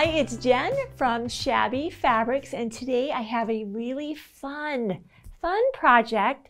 Hi, it's Jen from Shabby Fabrics, and today I have a really fun project.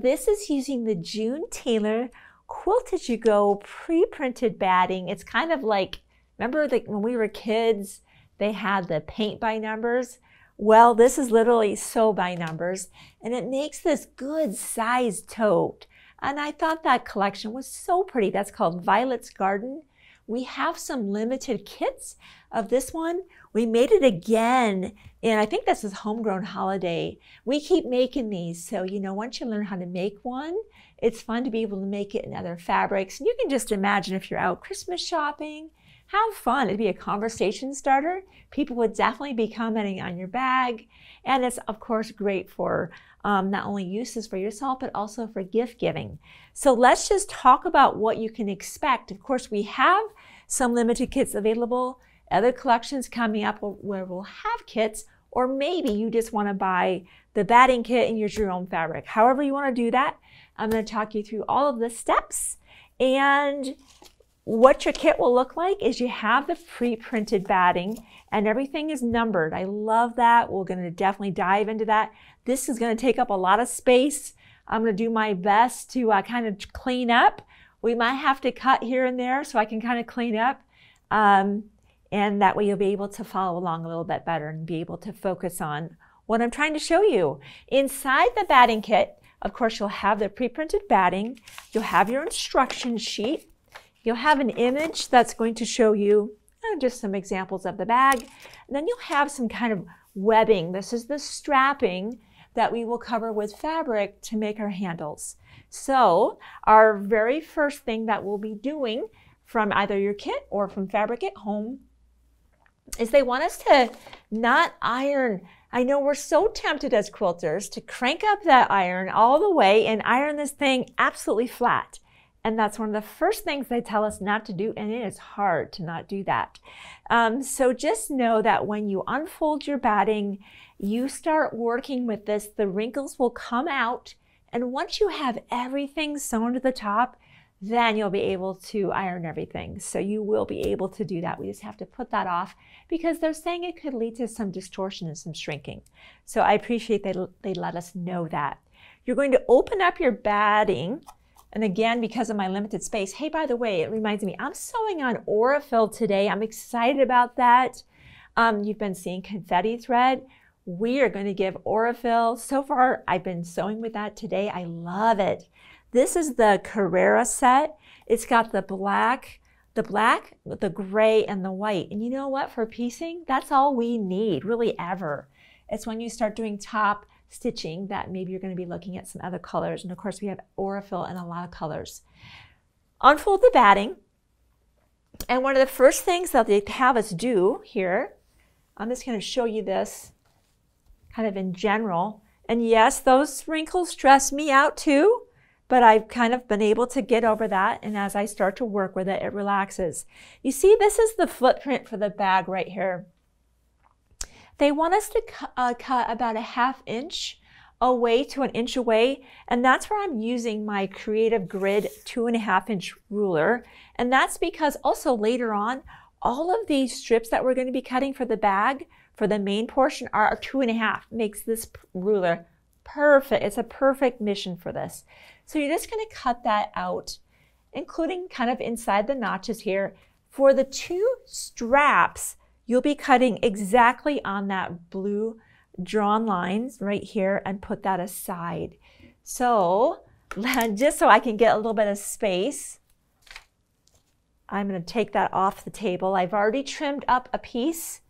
This is using the June Tailor Quilt-As-You-Go pre-printed batting. It's kind of like, remember when we were kids, they had the paint by numbers? Well, this is literally sew by numbers, and it makes this good sized tote. And I thought that collection was so pretty. That's called Violet's Garden. We have some limited kits of this one. We made it again, and I think this is Homegrown Holiday. We keep making these, so you know, once you learn how to make one, it's fun to be able to make it in other fabrics. And you can just imagine if you're out Christmas shopping, how fun. It'd be a conversation starter. People would definitely be commenting on your bag. And it's, of course, great for not only uses for yourself, but also for gift giving. So let's just talk about what you can expect. Of course, we have some limited kits available, other collections coming up where we'll have kits, or maybe you just want to buy the batting kit and use your own fabric. However you want to do that, I'm going to talk you through all of the steps. And what your kit will look like is you have the pre-printed batting and everything is numbered. I love that. We're going to definitely dive into that. This is going to take up a lot of space. I'm going to do my best to kind of clean up. We might have to cut here and there so I can kind of clean up. And that way you'll be able to follow along a little bit better and be able to focus on what I'm trying to show you. Inside the batting kit, of course, you'll have the pre-printed batting. You'll have your instruction sheet. You'll have an image that's going to show you just some examples of the bag. And then you'll have some kind of webbing. This is the strapping that we will cover with fabric to make our handles. So our very first thing that we'll be doing from either your kit or from fabric at home is they want us to not iron. I know we're so tempted as quilters to crank up that iron all the way and iron this thing absolutely flat. And that's one of the first things they tell us not to do, and it is hard to not do that. So just know that when you unfold your batting, you start working with this, the wrinkles will come out, and once you have everything sewn to the top, then you'll be able to iron everything. So you will be able to do that. We just have to put that off because they're saying it could lead to some distortion and some shrinking. So I appreciate they let us know that. You're going to open up your batting. And again, because of my limited space, hey, by the way, it reminds me, I'm sewing on Aurifil today. I'm excited about that. You've been seeing Confetti Thread. We are going to give Aurifil. So far, I've been sewing with that today. I love it. This is the Carrera set. It's got the black, the gray, and the white. And you know what? For piecing, that's all we need, really, ever. It's when you start doing top stitching that maybe you're going to be looking at some other colors. And of course we have Aurifil and a lot of colors. Unfold the batting, and one of the first things that they have us do here, I'm just going to show you this kind of in general, and yes, those wrinkles stress me out too, but I've kind of been able to get over that, and as I start to work with it, it relaxes. You see, this is the footprint for the bag right here. They want us to cut about a ½ inch away to an inch away, and that's where I'm using my Creative Grid 2.5 inch ruler. And that's because also later on, all of these strips that we're going to be cutting for the bag, for the main portion, are 2.5. Makes this ruler perfect. It's a perfect mission for this. So you're just going to cut that out, including kind of inside the notches here. For the two straps, you'll be cutting exactly on that blue drawn lines right here and put that aside. So just so I can get a little bit of space, I'm going to take that off the table. I've already trimmed up a piece.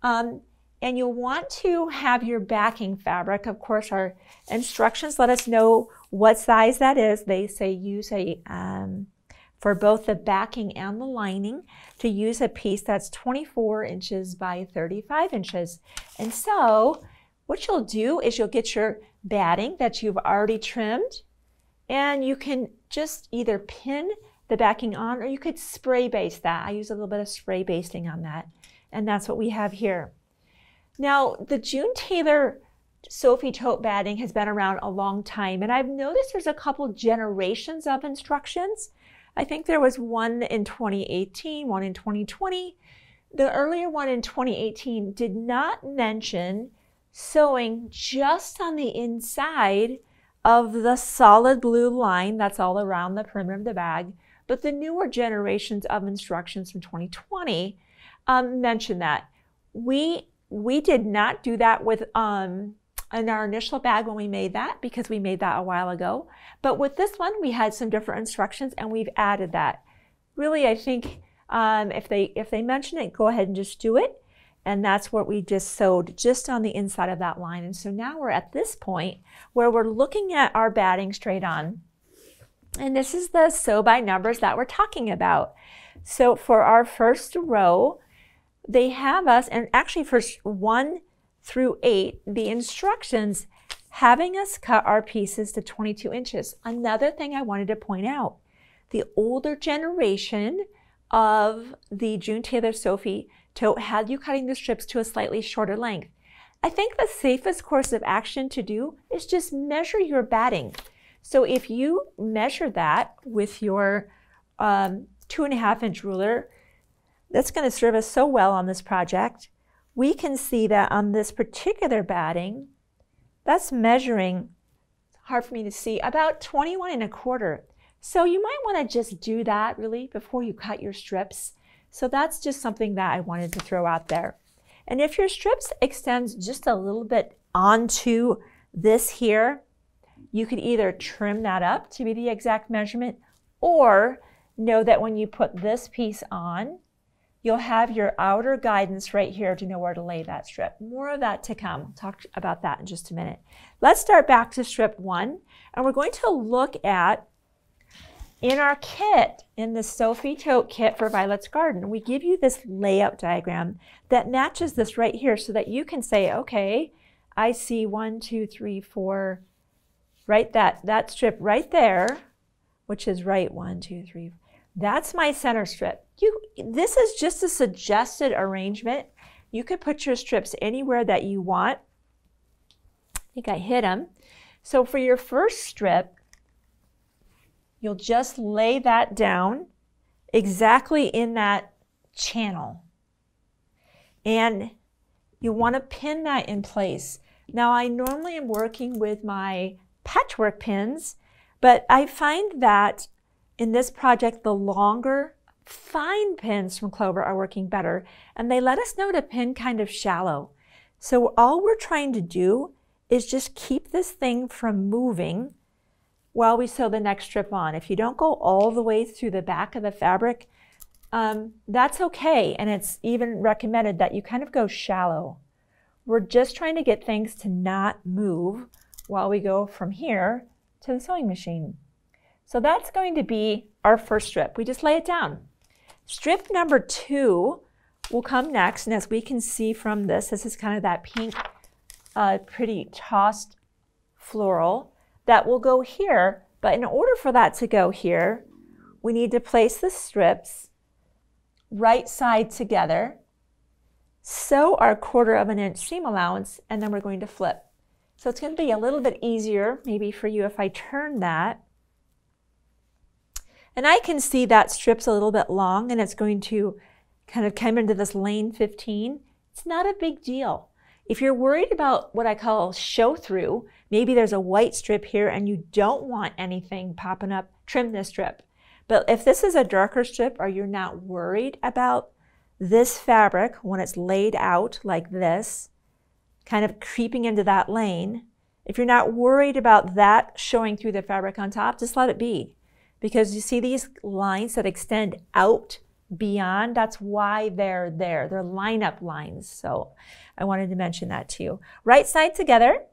And you'll want to have your backing fabric. Of course, our instructions let us know what size that is. They say use a for both the backing and the lining, to use a piece that's 24 inches by 35 inches. And so what you'll do is you'll get your batting that you've already trimmed, and you can just either pin the backing on, or you could spray baste that. I use a little bit of spray basting on that, and that's what we have here. Now, the June Tailor Sophie Tote batting has been around a long time, and I've noticed there's a couple generations of instructions. I think there was one in 2018, one in 2020. The earlier one in 2018 did not mention sewing just on the inside of the solid blue line that's all around the perimeter of the bag, but the newer generations of instructions from 2020 mention that. We did not do that with in our initial bag when we made that, because we made that a while ago. But with this one, we had some different instructions and we've added that. Really, I think if they mention it, go ahead and just do it. And that's what we just sewed just on the inside of that line. And so now we're at this point where we're looking at our batting straight on. And this is the sew by numbers that we're talking about. So for our first row, they have us, and actually for 1 through 8, the instructions having us cut our pieces to 22 inches. Another thing I wanted to point out, the older generation of the June Tailor Sophie Tote had you cutting the strips to a slightly shorter length. I think the safest course of action to do is just measure your batting. So if you measure that with your 2.5-inch ruler, that's going to serve us so well on this project. We can see that on this particular batting, that's measuring, hard for me to see, about 21 1/4. So you might want to just do that really before you cut your strips. So that's just something that I wanted to throw out there. And if your strips extends just a little bit onto this here, you could either trim that up to be the exact measurement, or know that when you put this piece on, you'll have your outer guidance right here to know where to lay that strip. More of that to come. I'll talk about that in just a minute. Let's start back to strip 1, and we're going to look at, in our kit, in the Sophie Tote kit for Violet's Garden, we give you this layout diagram that matches this right here so that you can say, okay, I see 1, 2, 3, 4, right, that strip right there, which is right 1, 2, 3, that's my center strip. This is just a suggested arrangement. You could put your strips anywhere that you want. I think I hit them. So for your first strip, you'll just lay that down exactly in that channel. And you want to pin that in place. Now, I normally am working with my patchwork pins, but I find that in this project, the longer, fine pins from Clover are working better, and they let us know to pin kind of shallow. So all we're trying to do is just keep this thing from moving while we sew the next strip on. If you don't go all the way through the back of the fabric, that's okay, and it's even recommended that you kind of go shallow. We're just trying to get things to not move while we go from here to the sewing machine. So that's going to be our first strip. We just lay it down. Strip number 2 will come next, and as we can see from this is kind of that pink, pretty tossed floral that will go here. But in order for that to go here, we need to place the strips right side together, sew our 1/4 inch seam allowance, and then we're going to flip. So it's going to be a little bit easier maybe for you if I turn that. And I can see that strip's a little bit long, and it's going to kind of come into this lane 15. It's not a big deal. If you're worried about what I call show through, maybe there's a white strip here and you don't want anything popping up, trim this strip. But if this is a darker strip, or you're not worried about this fabric when it's laid out like this, kind of creeping into that lane, if you're not worried about that showing through the fabric on top, just let it be. Because you see these lines that extend out beyond, that's why they're there. They're lineup lines, so I wanted to mention that to you. Right side together.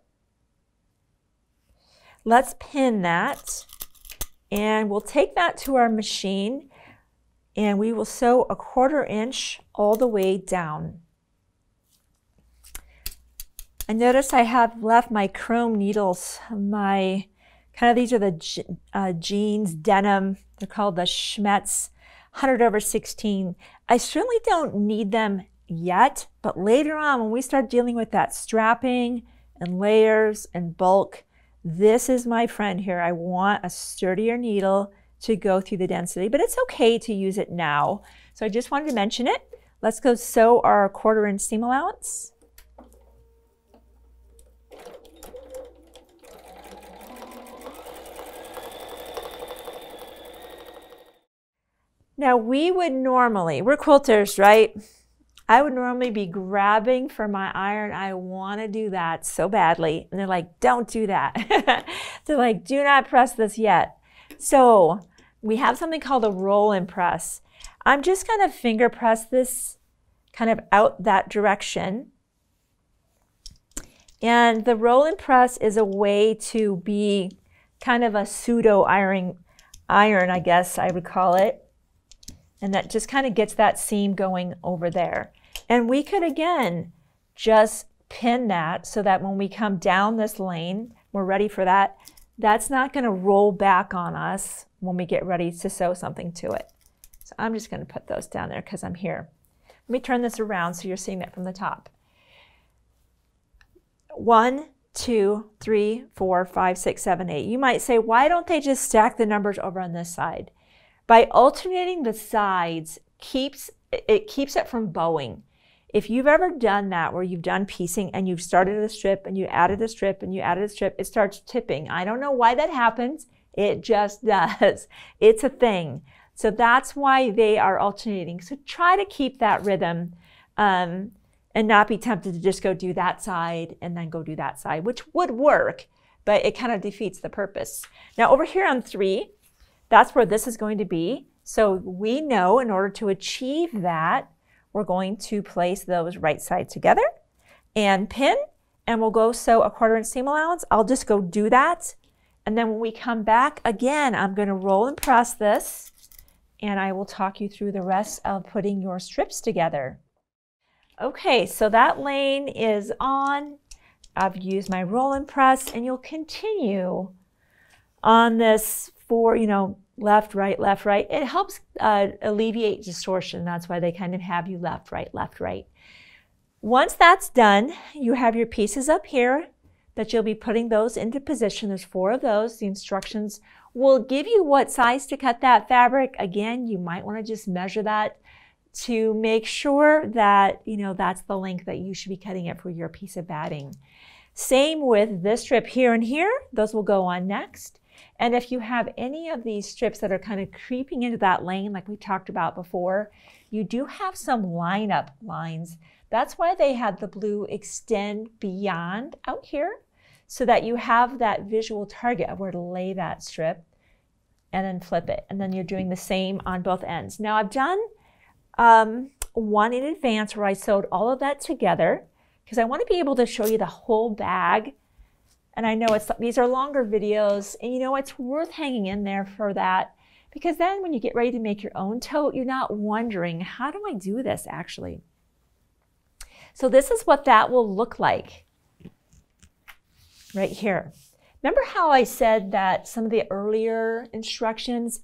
Let's pin that, and we'll take that to our machine, and we will sew a 1/4 inch all the way down. And notice I have left my chrome needles, my kind of, these are the jeans, denim, they're called the Schmetz 100/16. I certainly don't need them yet, but later on when we start dealing with that strapping and layers and bulk, this is my friend here. I want a sturdier needle to go through the density, but it's okay to use it now. So I just wanted to mention it. Let's go sew our 1/4 inch seam allowance. Now we would normally, we're quilters, right? I would normally be grabbing for my iron. I want to do that so badly. And they're like, don't do that. They're like, do not press this yet. So we have something called a roll and press. I'm just going to finger press this kind of out that direction. And the roll and press is a way to be kind of a pseudo iron, I guess I would call it. And that just kind of gets that seam going over there. And we could, again, just pin that so that when we come down this lane, we're ready for that. That's not going to roll back on us when we get ready to sew something to it. So I'm just going to put those down there because I'm here. Let me turn this around so you're seeing that from the top. 1, 2, 3, 4, 5, 6, 7, 8. You might say, why don't they just stack the numbers over on this side? By alternating the sides, it keeps it from bowing. If you've ever done that where you've done piecing and you've started a strip and you added a strip and you added a strip, it starts tipping. I don't know why that happens. It just does. It's a thing. So that's why they are alternating. So try to keep that rhythm and not be tempted to just go do that side and then go do that side, which would work, but it kind of defeats the purpose. Now over here on 3, that's where this is going to be. So we know in order to achieve that, we're going to place those right side together and pin, and we'll go sew a 1/4 inch seam allowance. I'll just go do that. And then when we come back again, I'm going to roll and press this, and I will talk you through the rest of putting your strips together. Okay, so that lane is on. I've used my roll and press, and you'll continue on this for, you know, left, right, left, right. It helps alleviate distortion. That's why they kind of have you left, right, left, right. Once that's done, you have your pieces up here that you'll be putting those into position. There's 4 of those. The instructions will give you what size to cut that fabric. Again, you might want to just measure that to make sure that, you know, that's the length that you should be cutting it for your piece of batting. Same with this strip here and here. Those will go on next. And if you have any of these strips that are kind of creeping into that lane, like we talked about before, you do have some lineup lines. That's why they had the blue extend beyond out here, so that you have that visual target of where to lay that strip and then flip it. And then you're doing the same on both ends. Now I've done one in advance where I sewed all of that together because I want to be able to show you the whole bag. And I know these are longer videos, and you know, it's worth hanging in there for that, because then when you get ready to make your own tote, you're not wondering, how do I do this actually? So this is what that will look like right here. Remember how I said that some of the earlier instructions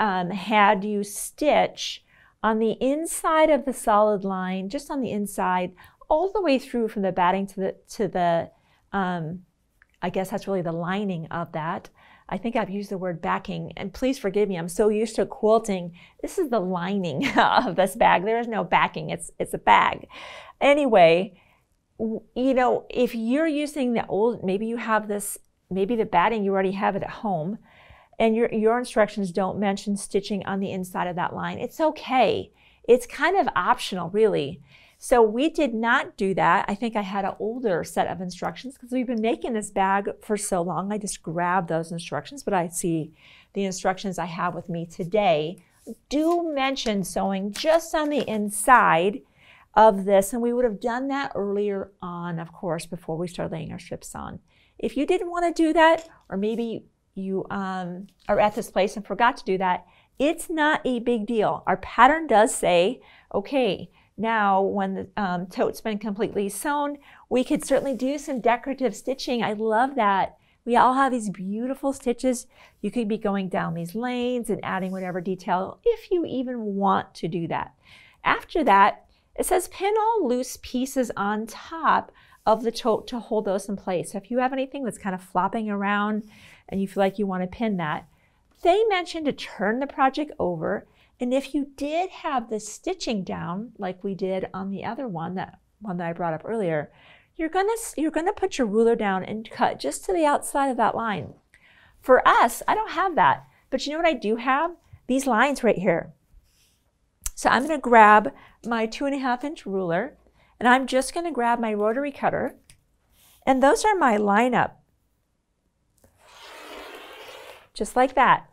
had you stitch on the inside of the solid line, just on the inside, all the way through from the batting to the I guess that's really the lining of that. I think I've used the word backing, and please forgive me, I'm so used to quilting. This is the lining of this bag. There is no backing, it's a bag. Anyway, you know, if you're using the old, maybe you have this, maybe the batting, you already have it at home, and your instructions don't mention stitching on the inside of that line. It's okay. It's kind of optional, really. So we did not do that. I think I had an older set of instructions because we've been making this bag for so long. I just grabbed those instructions, but I see the instructions I have with me today do mention sewing just on the inside of this. And we would have done that earlier on, of course, before we started laying our strips on. If you didn't want to do that, or maybe you are at this place and forgot to do that, it's not a big deal. Our pattern does say, okay, now, when the tote's been completely sewn, we could certainly do some decorative stitching. I love that. We all have these beautiful stitches. You could be going down these lanes and adding whatever detail if you even want to do that. After that, it says pin all loose pieces on top of the tote to hold those in place. So if you have anything that's kind of flopping around and you feel like you want to pin that, they mentioned to turn the project over And if you did have the stitching down, like we did on the other one, that one that I brought up earlier, you're gonna put your ruler down and cut just to the outside of that line. For us, I don't have that, but you know what I do have? These lines right here. So I'm gonna grab my 2.5 inch ruler, and I'm just gonna grab my rotary cutter, and those are my line up. Just like that.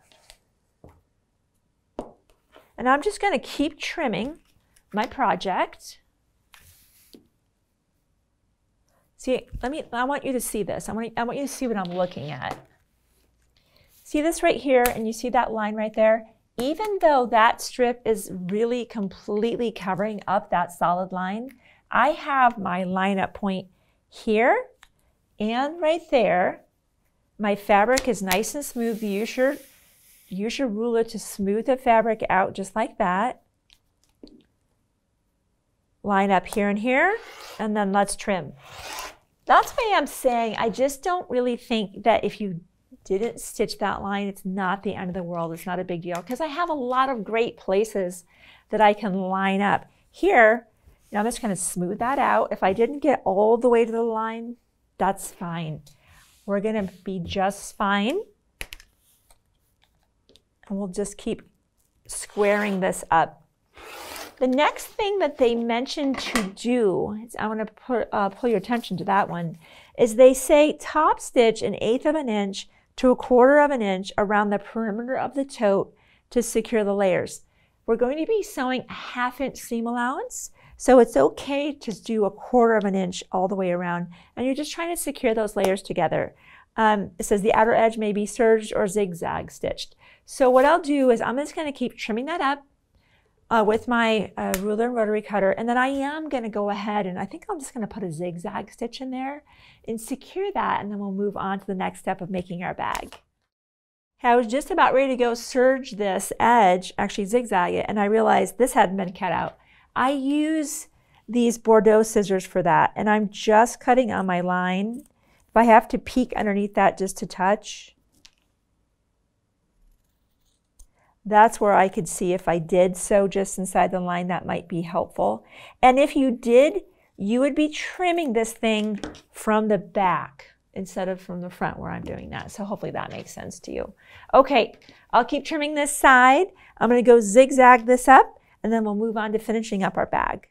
And I'm just gonna keep trimming my project. See, I want you to see this. I want you to see what I'm looking at. See this right here, and you see that line right there? Even though that strip is really completely covering up that solid line, I have my line up point here and right there. My fabric is nice and smooth. Use your ruler to smooth the fabric out just like that. Line up here and here, and then let's trim. That's why I'm saying I just don't really think that if you didn't stitch that line, it's not the end of the world. It's not a big deal, because I have a lot of great places that I can line up. Here, now I'm just gonna smooth that out. If I didn't get all the way to the line, that's fine. We're gonna be just fine. And we'll just keep squaring this up. The next thing that they mentioned to do, I wanna pull your attention to that one, is they say top stitch 1/8 of an inch to 1/4 of an inch around the perimeter of the tote to secure the layers. We're going to be sewing a 1/2 inch seam allowance. So it's okay to do 1/4 of an inch all the way around, and you're just trying to secure those layers together. It says the outer edge may be serged or zigzag stitched. So what I'll do is I'm just gonna keep trimming that up with my ruler and rotary cutter, and then I am gonna go ahead and I think I'm just gonna put a zigzag stitch in there and secure that, and then we'll move on to the next step of making our bag. I was just about ready to go serge this edge, actually zigzag it, and I realized this hadn't been cut out. I use these Bordeaux scissors for that, and I'm just cutting on my line. If I have to peek underneath that just to touch, that's where I could see if I did sew just inside the line, that might be helpful. And if you did, you would be trimming this thing from the back instead of from the front where I'm doing that. So hopefully that makes sense to you. Okay, I'll keep trimming this side. I'm gonna go zigzag this up, and then we'll move on to finishing up our bag.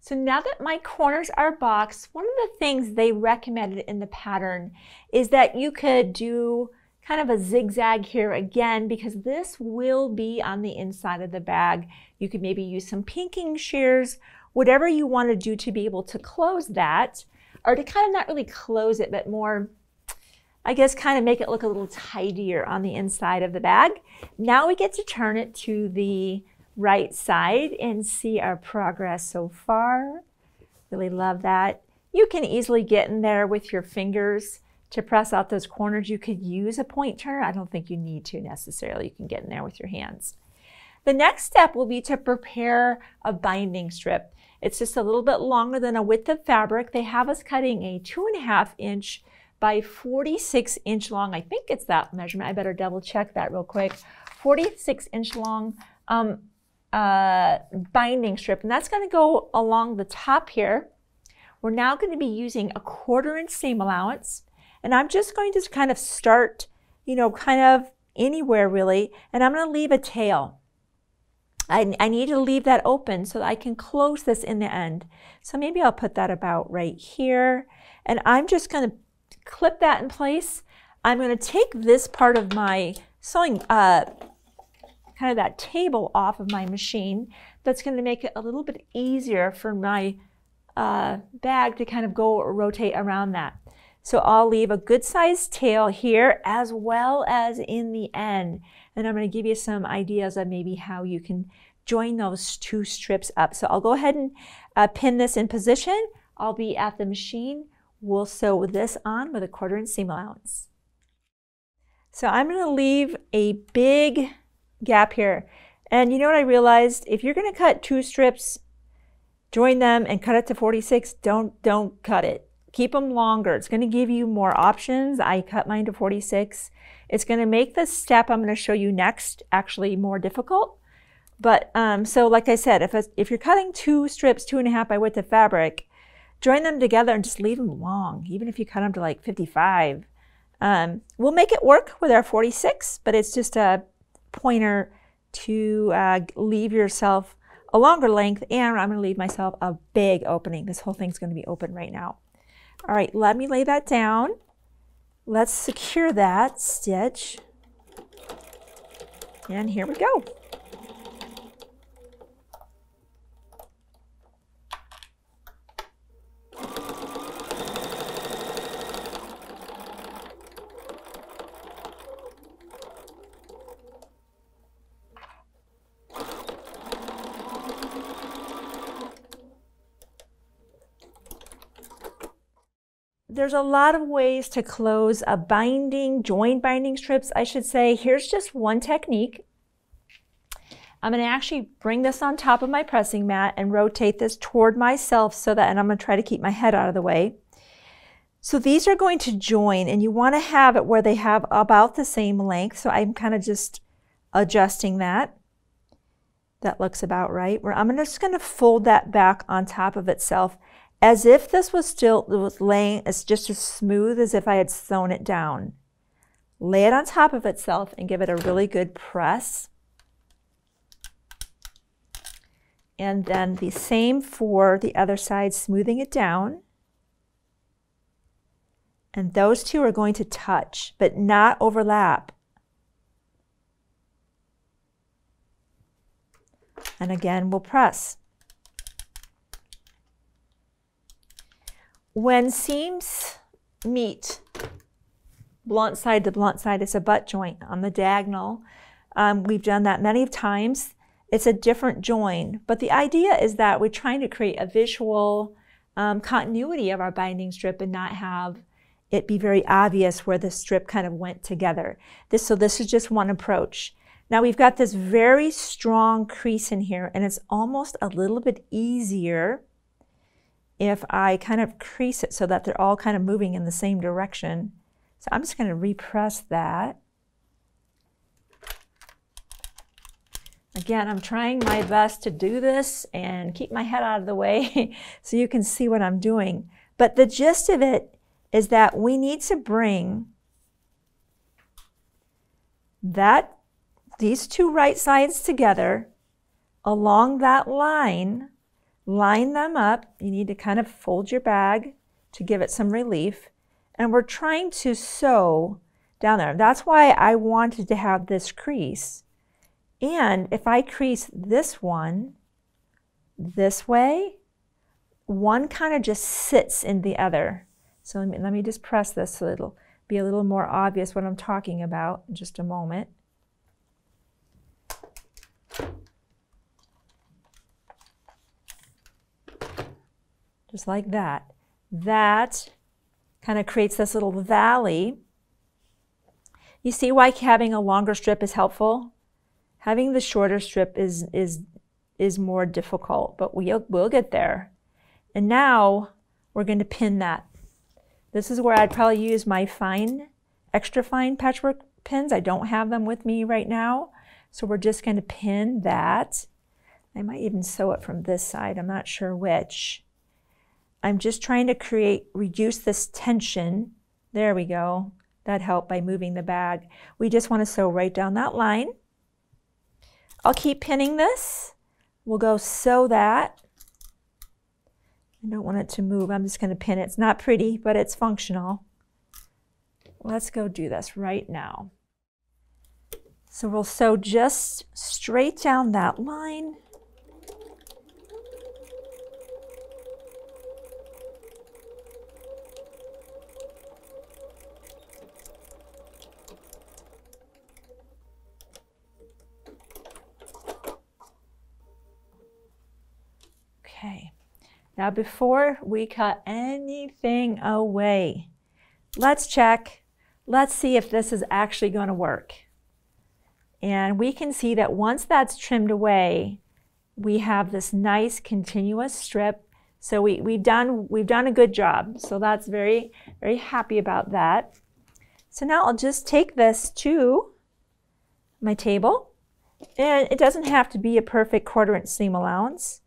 So now that my corners are boxed, one of the things they recommended in the pattern is that you could do kind of a zigzag here again, because this will be on the inside of the bag. You could maybe use some pinking shears, whatever you want to do to be able to close that, or to kind of not really close it, but more, I guess, kind of make it look a little tidier on the inside of the bag. Now we get to turn it to the right side and see our progress so far. Really love that. You can easily get in there with your fingers to press out those corners. You could use a point turner. I don't think you need to necessarily. You can get in there with your hands. The next step will be to prepare a binding strip. It's just a little bit longer than a width of fabric. They have us cutting a 2.5 inch by 46 inch long. I think it's that measurement. I better double check that real quick. 46 inch long binding strip, and that's going to go along the top here. We're now going to be using a 1/4 inch seam allowance, and I'm just going to kind of start, you know, kind of anywhere really, and I'm going to leave a tail. I need to leave that open so that I can close this in the end. So maybe I'll put that about right here, and I'm just going to clip that in place. I'm going to take this part of my sewing kind of that table off of my machine. That's going to make it a little bit easier for my bag to kind of go or rotate around that. So I'll leave a good sized tail here as well as in the end. And I'm going to give you some ideas of maybe how you can join those two strips up. So I'll go ahead and pin this in position. I'll be at the machine. We'll sew this on with a 1/4 inch seam allowance. So I'm going to leave a big gap here, and you know what I realized? If you're going to cut two strips, join them and cut it to 46. Don't cut it. Keep them longer. It's going to give you more options. I cut mine to 46. It's going to make the step I'm going to show you next actually more difficult. But so like I said, if you're cutting two strips 2.5 by width of fabric, join them together and just leave them long, even if you cut them to like 55. We'll make it work with our 46, but it's just a pointer to leave yourself a longer length, and I'm going to leave myself a big opening. This whole thing's going to be open right now. All right, let me lay that down. Let's secure that stitch. And here we go. There's a lot of ways to close a binding, join binding strips, I should say. Here's just one technique. I'm gonna actually bring this on top of my pressing mat and rotate this toward myself so that, and I'm gonna try to keep my head out of the way. So these are going to join, and you wanna have it where they have about the same length. So I'm kind of just adjusting that. That looks about right. Where I'm just gonna fold that back on top of itself, as if this was still laying, it's just as smooth as if I had sewn it down. Lay it on top of itself and give it a really good press. And then the same for the other side, smoothing it down. And those two are going to touch, but not overlap. And again, we'll press. When seams meet blunt side to blunt side, it's a butt joint on the diagonal. We've done that many times. It's a different join, but the idea is that we're trying to create a visual continuity of our binding strip and not have it be very obvious where the strip kind of went together. So this is just one approach. Now we've got this very strong crease in here, and it's almost a little bit easier if I kind of crease it so that they're all kind of moving in the same direction. So I'm just going to repress that. Again, I'm trying my best to do this and keep my head out of the way so you can see what I'm doing. But the gist of it is that we need to bring that, these two right sides together along that line. Line them up. You need to kind of fold your bag to give it some relief. And we're trying to sew down there. That's why I wanted to have this crease. And if I crease this one this way, one kind of just sits in the other. So let me just press this so it'll be a little more obvious what I'm talking about in just a moment. Just like that. That kind of creates this little valley. You see why having a longer strip is helpful? Having the shorter strip is more difficult, but we'll get there. And now we're going to pin that. This is where I'd probably use my fine, extra fine patchwork pins. I don't have them with me right now, so we're just going to pin that. I might even sew it from this side. I'm not sure which. I'm just trying to reduce this tension. There we go. That helped by moving the bag. We just want to sew right down that line. I'll keep pinning this. We'll go sew that. I don't want it to move. I'm just going to pin it. It's not pretty, but it's functional. Let's go do this right now. So we'll sew just straight down that line. Now, before we cut anything away, let's check. Let's see if this is actually going to work. And we can see that once that's trimmed away, we have this nice continuous strip. So we've done a good job. So that's very, very happy about that. So now I'll just take this to my table And it doesn't have to be a perfect 1/4 inch seam allowance.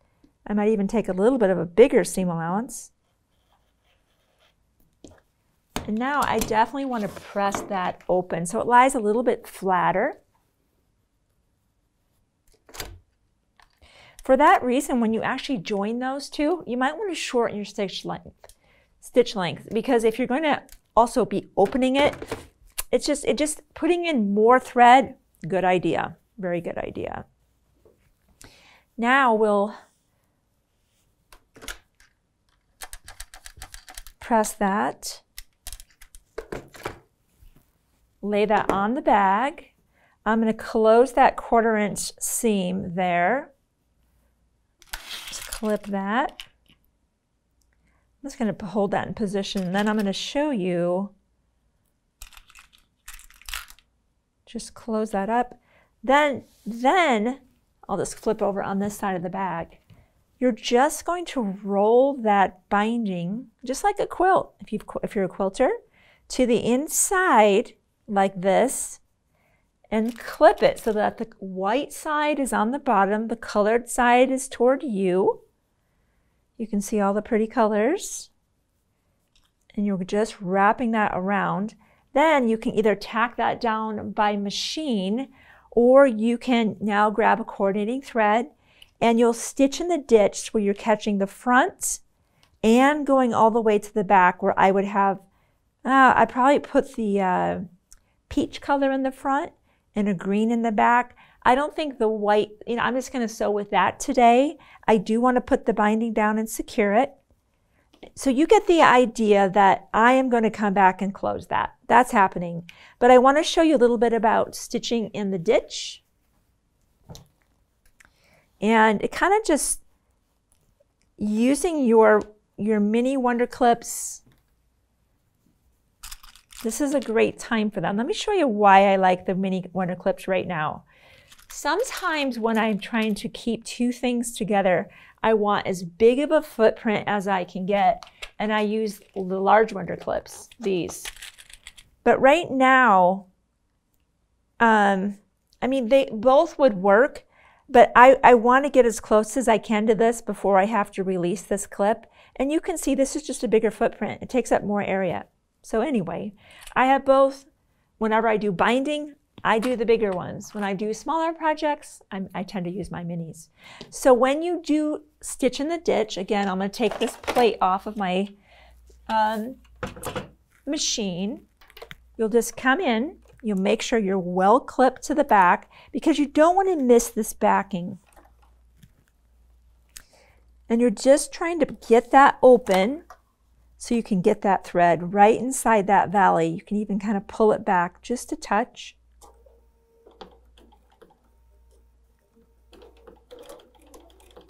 I might even take a little bit of a bigger seam allowance. And now I definitely want to press that open so it lies a little bit flatter. For that reason, when you actually join those two, you might want to shorten your stitch length, because if you're going to also be opening it, it's just putting in more thread. Good idea, very good idea. Now we'll press that, lay that on the bag. I'm going to close that 1/4 inch seam there. Just clip that. I'm just going to hold that in position, and then I'm going to show you. Just close that up. Then I'll just flip over on this side of the bag. You're just going to roll that binding, just like a quilt, if you're a quilter, to the inside like this, and clip it so that the white side is on the bottom, the colored side is toward you. You can see all the pretty colors. And you're just wrapping that around. Then you can either tack that down by machine, or you can now grab a coordinating thread and you'll stitch in the ditch where you're catching the front and going all the way to the back, where I would have, I probably put the peach color in the front and a green in the back. I don't think the white, you know, I'm just going to sew with that today. I do want to put the binding down and secure it. So you get the idea that I am going to come back and close that. That's happening. But I want to show you a little bit about stitching in the ditch. And it kind of just using your mini Wonder Clips. This is a great time for them. Let me show you why I like the mini Wonder Clips right now. Sometimes when I'm trying to keep two things together, I want as big of a footprint as I can get, and I use the large Wonder Clips, these. But right now, I mean, they both would work, but I want to get as close as I can to this before I have to release this clip. And you can see this is just a bigger footprint. It takes up more area. So anyway, I have both. Whenever I do binding, I do the bigger ones. When I do smaller projects, I tend to use my minis. So when you do stitch in the ditch, again, I'm going to take this plate off of my machine. You'll just come in, you'll make sure you're well clipped to the back, because you don't want to miss this backing. And you're just trying to get that open so you can get that thread right inside that valley. You can even kind of pull it back just a touch.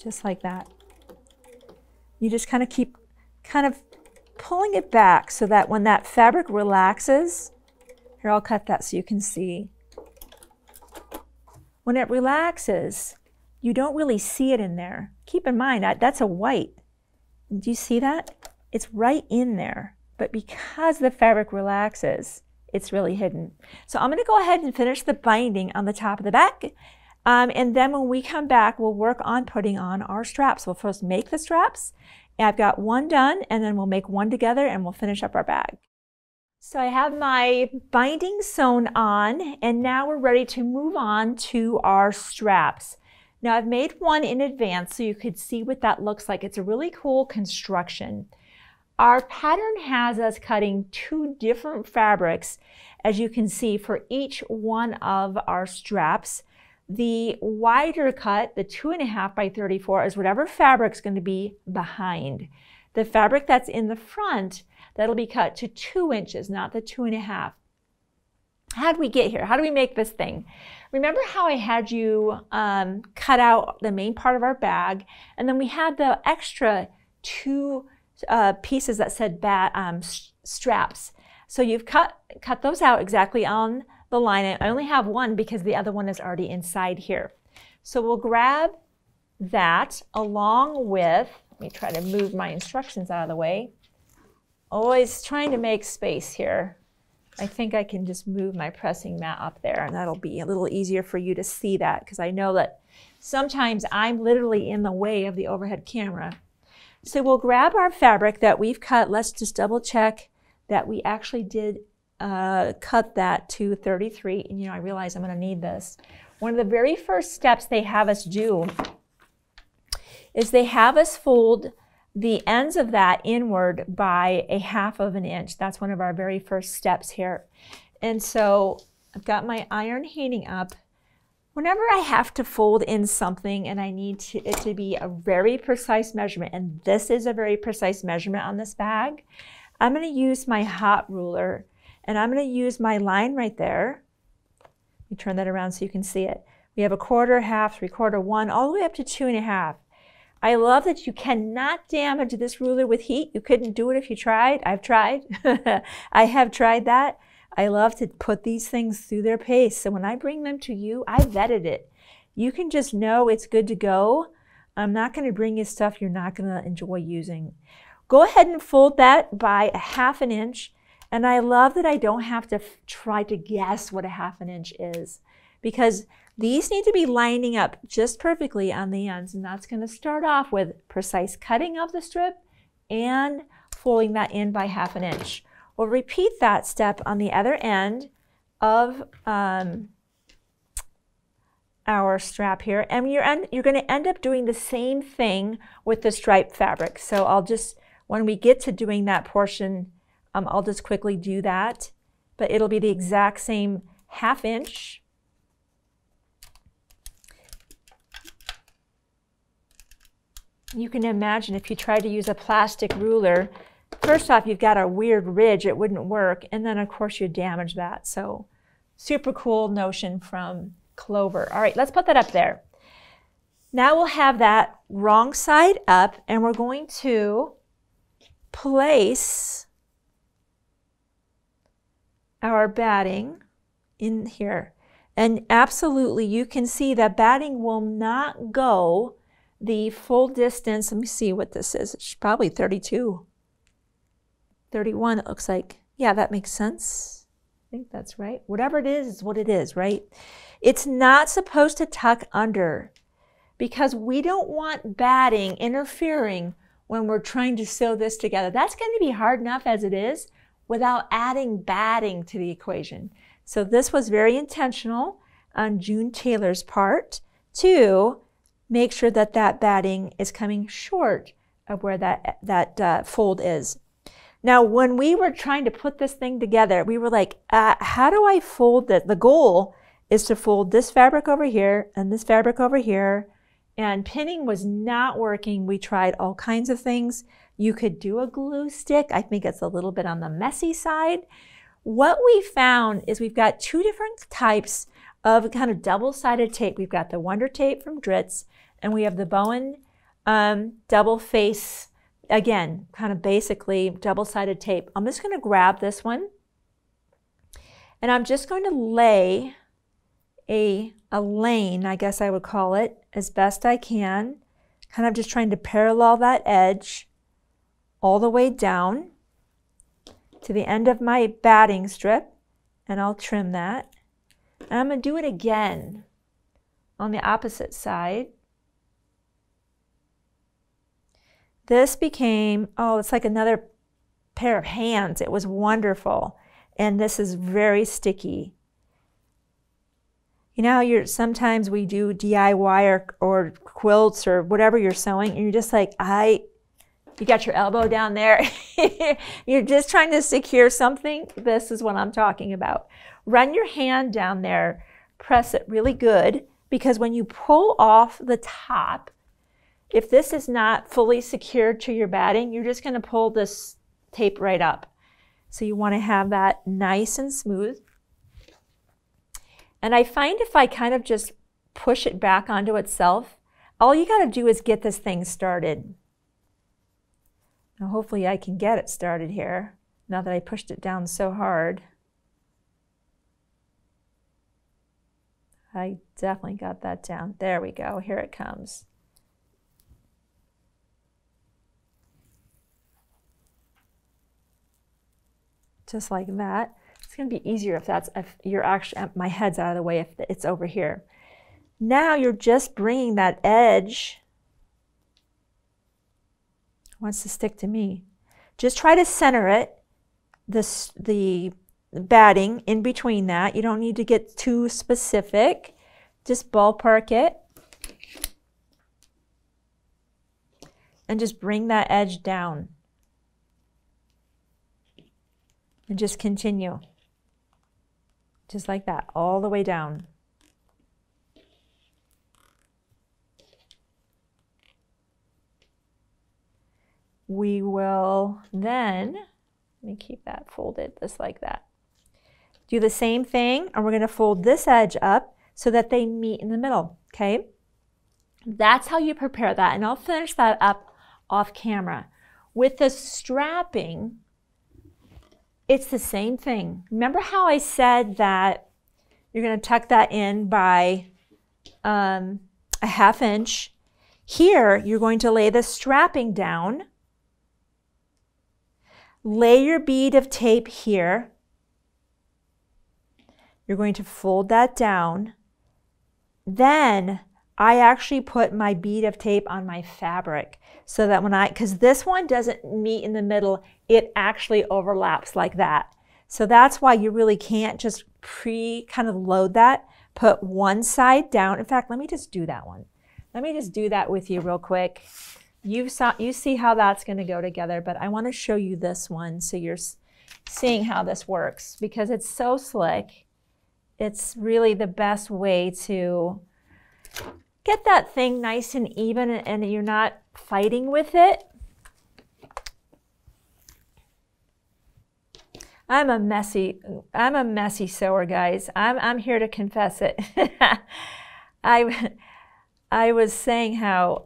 Just like that. You just kind of keep kind of pulling it back so that when that fabric relaxes, here, I'll cut that so you can see. When it relaxes, you don't really see it in there. Keep in mind, that's a white. Do you see that? It's right in there, but because the fabric relaxes, it's really hidden. So I'm going to go ahead and finish the binding on the top of the back. And then when we come back, we'll work on putting on our straps. We'll first make the straps. I've got one done, and then we'll make one together and we'll finish up our bag. So I have my binding sewn on, and now we're ready to move on to our straps. Now I've made one in advance so you could see what that looks like. It's a really cool construction. Our pattern has us cutting two different fabrics, as you can see, for each one of our straps. The wider cut, the 2.5 by 34, is whatever fabric's going to be behind. The fabric that's in the front, that'll be cut to 2 inches, not the 2.5. How did we get here? How do we make this thing? Remember how I had you cut out the main part of our bag, and then we had the extra two pieces that said straps. So you've cut those out exactly on the line. I only have one because the other one is already inside here. So we'll grab that along with, let me try to move my instructions out of the way. Always trying to make space here. I think I can just move my pressing mat up there and that'll be a little easier for you to see that, because I know that sometimes I'm literally in the way of the overhead camera. So we'll grab our fabric that we've cut. Let's just double check that we actually did cut that to 33. And you know, I realize I'm gonna need this. One of the very first steps they have us do is they have us fold the ends of that inward by 1/2 of an inch. That's one of our very first steps here. And so I've got my iron heating up. Whenever I have to fold in something and I need it to be a very precise measurement, and this is a very precise measurement on this bag, I'm gonna use my hot ruler and I'm gonna use my line right there. Let me turn that around so you can see it. We have 1/4, 1/2, 3/4, 1, all the way up to 2 1/2. I love that you cannot damage this ruler with heat. You couldn't do it if you tried. I've tried. I have tried that. I love to put these things through their pace. So when I bring them to you, I vetted it. You can just know it's good to go. I'm not gonna bring you stuff you're not gonna enjoy using. Go ahead and fold that by 1/2 an inch. And I love that I don't have to try to guess what 1/2 an inch is, because these need to be lining up just perfectly on the ends. And that's gonna start off with precise cutting of the strip and folding that in by 1/2 an inch. We'll repeat that step on the other end of our strap here. And you're gonna end up doing the same thing with the striped fabric. So I'll just, when we get to doing that portion, I'll just quickly do that, but it'll be the exact same 1/2 inch. You can imagine if you try to use a plastic ruler, first off, you've got a weird ridge, it wouldn't work, and then of course you damage that. So super cool notion from Clover. All right, let's put that up there. Now we'll have that wrong side up, and we're going to place our batting in here. And absolutely, you can see that batting will not go the full distance. Let me see what this is. It's probably 32. 31, it looks like. Yeah, that makes sense. I think that's right. Whatever it is what it is, right? It's not supposed to tuck under, because we don't want batting interfering when we're trying to sew this together. That's going to be hard enough as it is without adding batting to the equation. So this was very intentional on June Tailor's part to make sure that that batting is coming short of where that fold is. Now, when we were trying to put this thing together, we were like, how do I fold that? The goal is to fold this fabric over here and this fabric over here, and pinning was not working. We tried all kinds of things. You could do a glue stick. I think it's a little bit on the messy side. What we found is we've got two different types of kind of double-sided tape. We've got the Wonder Tape from Dritz, and we have the Bowen double face, again, kind of basically double-sided tape. I'm just gonna grab this one, and I'm just going to lay a lane, I guess I would call it, as best I can, kind of just trying to parallel that edge all the way down to the end of my batting strip, and I'll trim that. And I'm gonna do it again on the opposite side. This became, oh, it's like another pair of hands. It was wonderful. And this is very sticky. You know, sometimes we do DIY or quilts or whatever you're sewing, and you're just like, you got your elbow down there. You're just trying to secure something. This is what I'm talking about. Run your hand down there, press it really good, because when you pull off the top, if this is not fully secured to your batting, you're just gonna pull this tape right up. So you wanna have that nice and smooth. And I find if I kind of just push it back onto itself, all you gotta do is get this thing started. Now hopefully I can get it started here, now that I pushed it down so hard. I definitely got that down. There we go, here it comes. Just like that. Let's going to be easier if that's, if you're actually, my head's out of the way, if it's over here. Now you're just bringing that edge, it wants to stick to me. Just try to center it, the batting in between that. You don't need to get too specific, just ballpark it. And just bring that edge down. And just continue. Just like that, all the way down. We will then, let me keep that folded just like that. Do the same thing, and we're going to fold this edge up so that they meet in the middle, okay? That's how you prepare that, and I'll finish that up off camera. With the strapping, it's the same thing. Remember how I said that you're going to tuck that in by a half inch? Here, you're going to lay the strapping down, lay your bead of tape here, you're going to fold that down, then I actually put my bead of tape on my fabric so that when I, because this one doesn't meet in the middle, it actually overlaps like that. So that's why you really can't just kind of load that, put one side down. In fact, let me just do that one. Let me just do that with you real quick. You see how that's gonna go together, but I wanna show you this one so you're seeing how this works because it's so slick. It's really the best way to get that thing nice and even and you're not fighting with it. I'm a messy sewer, guys. I'm here to confess it. I was saying how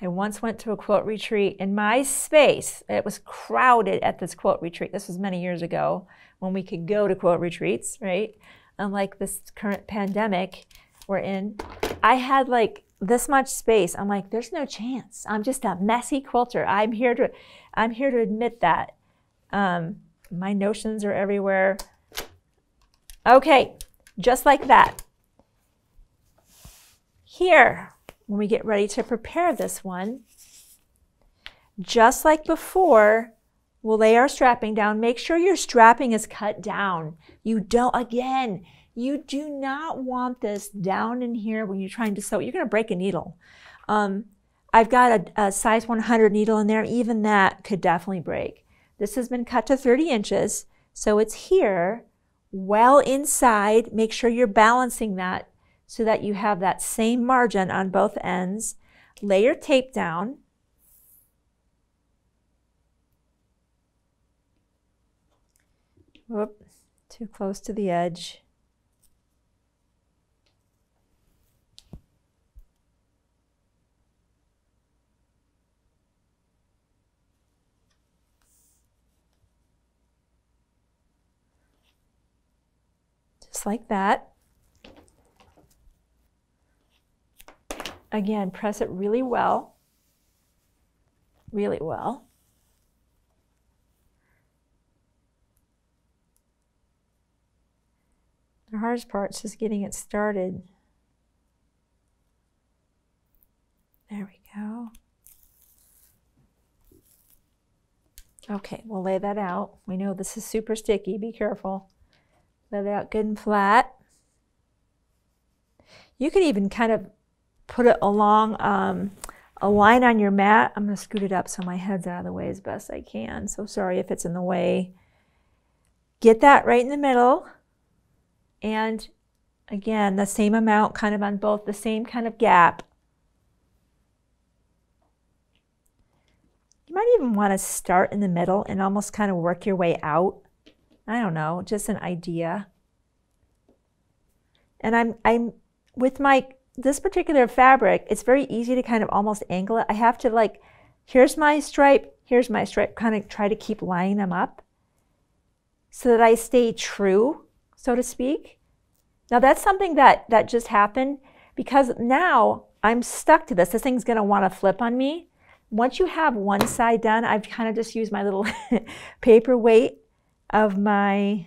I once went to a quilt retreat in my space. It was crowded at this quilt retreat. This was many years ago when we could go to quilt retreats, right? Unlike this current pandemic we're in. I had like this much space. I'm like, there's no chance. I'm just a messy quilter. I'm here to admit that. My notions are everywhere. Okay, just like that. Here, when we get ready to prepare this one, just like before, we'll lay our strapping down. Make sure your strapping is cut down. You don't, again, you do not want this down in here when you're trying to sew. You're going to break a needle. I've got a size 100 needle in there. Even that could definitely break. This has been cut to 30 inches, so it's here, well inside. Make sure you're balancing that so that you have that same margin on both ends. Lay your tape down. Whoop, too close to the edge. Just like that. Again, press it really well, really well. The hardest part is just getting it started. There we go. Okay, we'll lay that out. We know this is super sticky, be careful. Let it out good and flat. You could even kind of put it along a line on your mat. I'm gonna scoot it up so my head's out of the way as best I can. So sorry if it's in the way. Get that right in the middle. And again, the same amount kind of on both, the same kind of gap. You might even wanna start in the middle and almost kind of work your way out. I don't know, just an idea. And I'm with this particular fabric, it's very easy to kind of almost angle it. I have to like, here's my stripe, kind of try to keep lining them up so that I stay true, so to speak. Now that's something that just happened because now I'm stuck to this. This thing's gonna wanna flip on me. Once you have one side done, I've kind of just used my little paperweight of my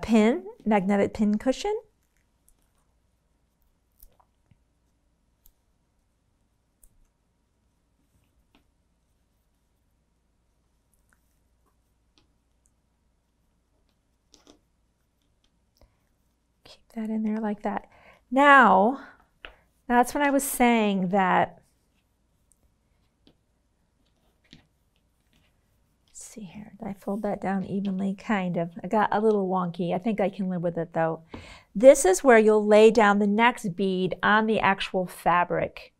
pin, magnetic pin cushion. Keep that in there like that. Now, that's when I was saying that, let's see here, did I fold that down evenly? Kind of. I got a little wonky. I think I can live with it though. This is where you'll lay down the next bead on the actual fabric.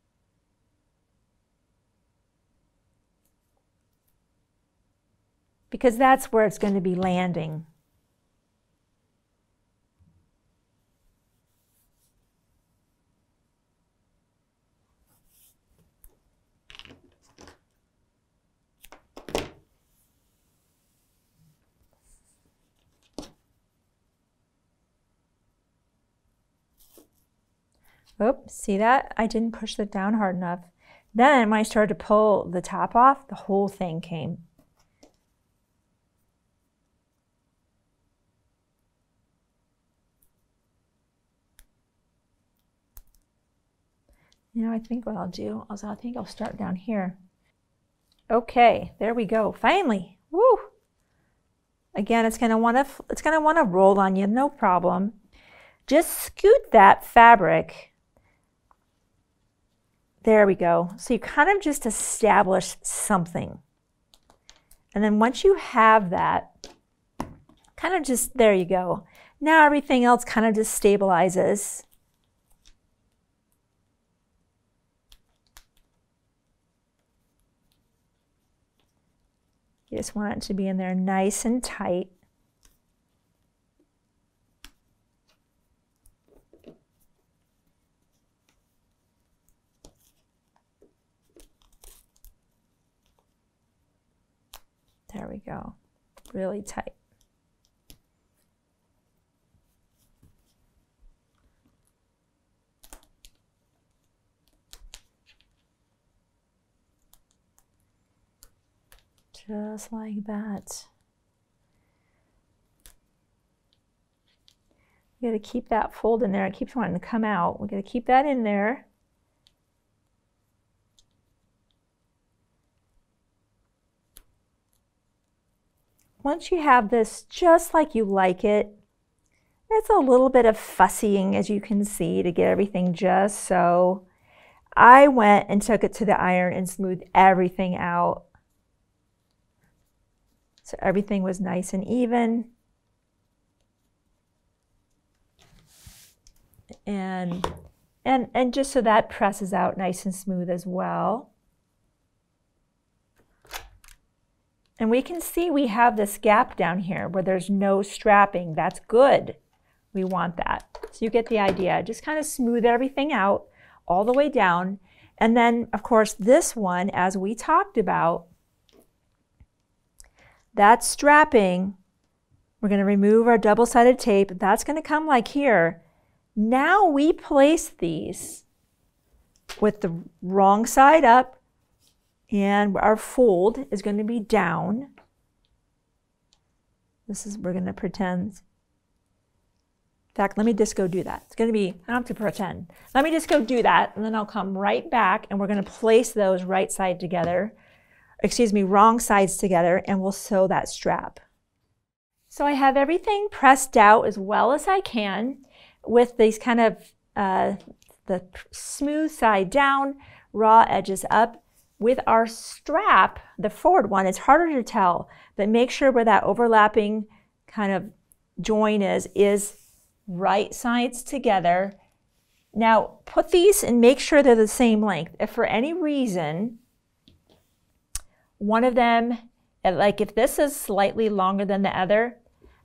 Because that's where it's going to be landing. Oops, see that? I didn't push it down hard enough. Then when I started to pull the top off, the whole thing came. Now I think what I'll do is I think I'll start down here. Okay, there we go. Finally. Woo! Again, it's gonna wanna roll on you, no problem. Just scoot that fabric. There we go. So you kind of just establish something. And then once you have that, kind of just, there you go. Now everything else kind of just stabilizes. You just want it to be in there nice and tight. There we go, really tight. Just like that. You gotta keep that fold in there. It keeps wanting to come out. We gotta keep that in there. Once you have this just like you like it, it's a little bit of fussying, as you can see, to get everything just so. I went and took it to the iron and smoothed everything out. So everything was nice and even. And just so that presses out nice and smooth as well. And we can see we have this gap down here where there's no strapping. That's good. We want that. So you get the idea. Just kind of smooth everything out all the way down. And then, of course, this one, as we talked about, that strapping, we're going to remove our double-sided tape. That's going to come like here. Now we place these with the wrong side up. And our fold is going to be down. This is, we're going to pretend. In fact, let me just go do that. It's going to be, I don't have to pretend. Let me just go do that, and then I'll come right back, and we're going to place those right side together, excuse me, wrong sides together, and we'll sew that strap. So I have everything pressed out as well as I can with these kind of, the smooth side down, raw edges up. With our strap, the forward one, it's harder to tell, but make sure where that overlapping kind of join is right sides together. Now put these and make sure they're the same length. If for any reason, one of them, like if this is slightly longer than the other,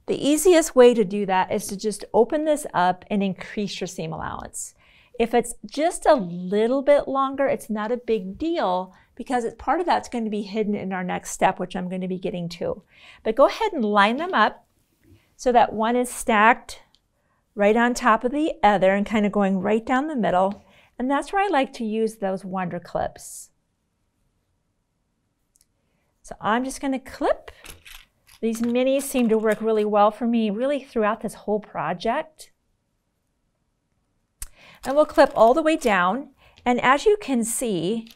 the easiest way to do that is to just open this up and increase your seam allowance. If it's just a little bit longer, it's not a big deal because it's part of that's going to be hidden in our next step, which I'm going to be getting to. But go ahead and line them up so that one is stacked right on top of the other and kind of going right down the middle. And that's where I like to use those Wonder Clips. So I'm just going to clip These minis seem to work really well for me really throughout this whole project. And we'll clip all the way down. And as you can see,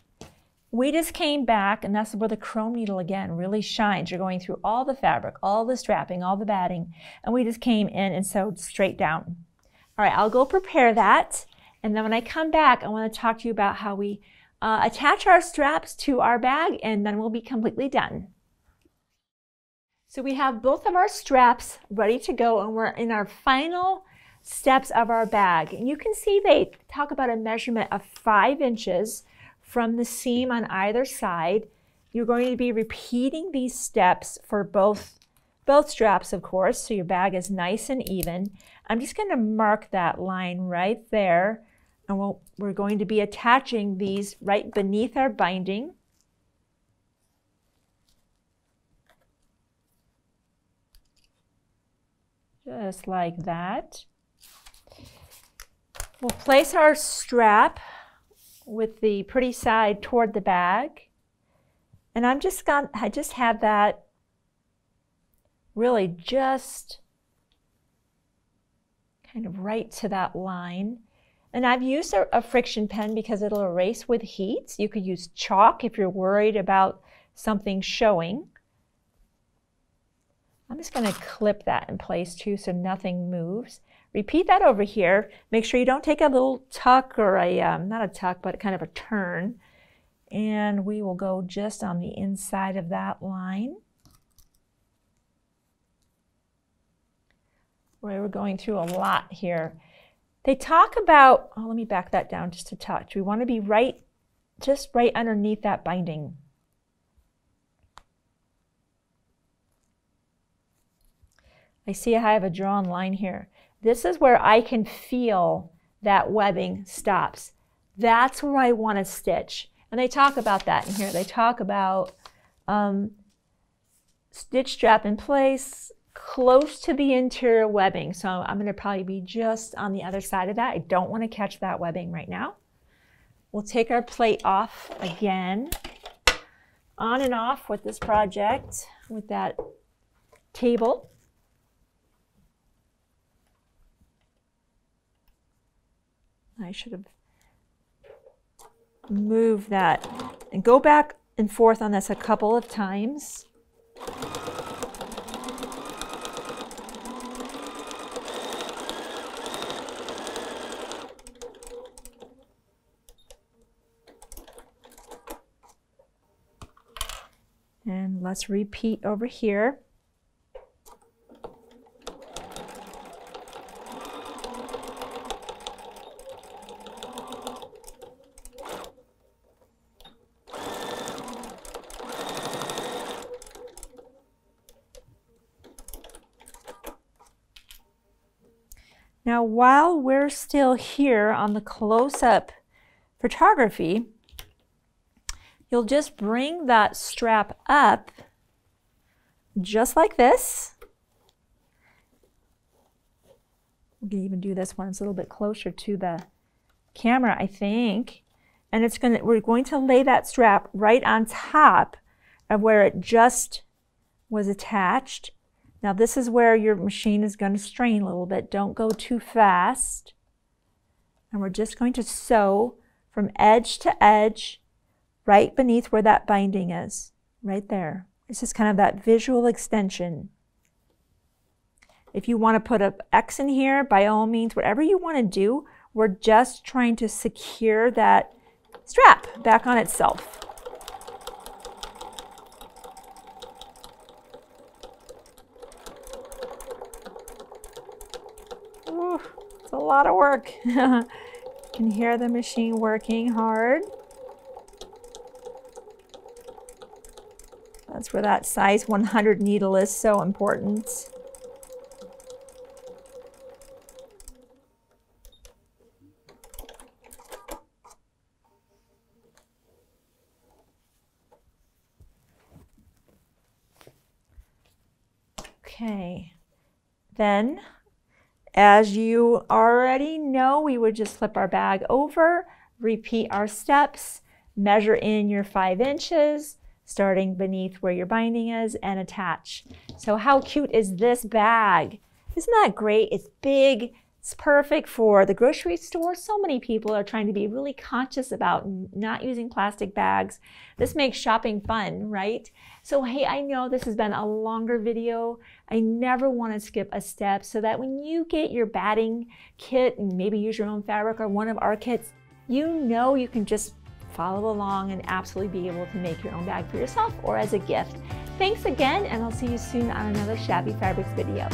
we just came back, and that's where the chrome needle again really shines. You're going through all the fabric, all the strapping, all the batting, and we just came in and sewed straight down. All right, I'll go prepare that. And then when I come back, I want to talk to you about how we attach our straps to our bag, and then we'll be completely done. So we have both of our straps ready to go, and we're in our final steps of our bag. And you can see they talk about a measurement of 5 inches from the seam on either side. You're going to be repeating these steps for both straps, of course, so your bag is nice and even. I'm just going to mark that line right there, and we're going to be attaching these right beneath our binding. Just like that. We'll place our strap with the pretty side toward the bag. And I'm just gonna, I just have that really just kind of right to that line. And I've used a friction pen because it'll erase with heat. You could use chalk if you're worried about something showing. I'm just gonna clip that in place too so nothing moves. Repeat that over here. Make sure you don't take a little tuck or a, not a tuck, but kind of a turn. And we will go just on the inside of that line, where we're going through a lot here. They talk about, oh, let me back that down just a touch. We want to be right, just right underneath that binding. I see I have a drawn line here. This is where I can feel that webbing stops. That's where I want to stitch. And they talk about that in here. They talk about stitch strap in place close to the interior webbing. So I'm going to probably be just on the other side of that. I don't want to catch that webbing right now. We'll take our plate off again. On and off with this project, with that table. I should have moved that and go back and forth on this a couple of times. And let's repeat over here. Now, while we're still here on the close-up photography, you'll just bring that strap up just like this. We can even do this one. It's a little bit closer to the camera, I think. And it's gonna, we're going to lay that strap right on top of where it just was attached. Now this is where your machine is going to strain a little bit. Don't go too fast. And we're just going to sew from edge to edge right beneath where that binding is, right there. This is kind of that visual extension. If you want to put an X in here, by all means, whatever you want to do, we're just trying to secure that strap back on itself. It's a lot of work. You can hear the machine working hard. That's where that size 100 needle is so important. Okay, then as you already know, we would just flip our bag over, repeat our steps, measure in your 5 inches, starting beneath where your binding is and attach. So how cute is this bag? Isn't that great? It's big. It's perfect for the grocery store. So many people are trying to be really conscious about not using plastic bags. This makes shopping fun, right? So hey, I know this has been a longer video. I never want to skip a step, so that when you get your batting kit and maybe use your own fabric or one of our kits, you know you can just follow along and absolutely be able to make your own bag for yourself or as a gift. Thanks again, and I'll see you soon on another Shabby Fabrics video.